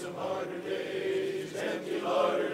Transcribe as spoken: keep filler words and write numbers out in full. some harder days, empty larder.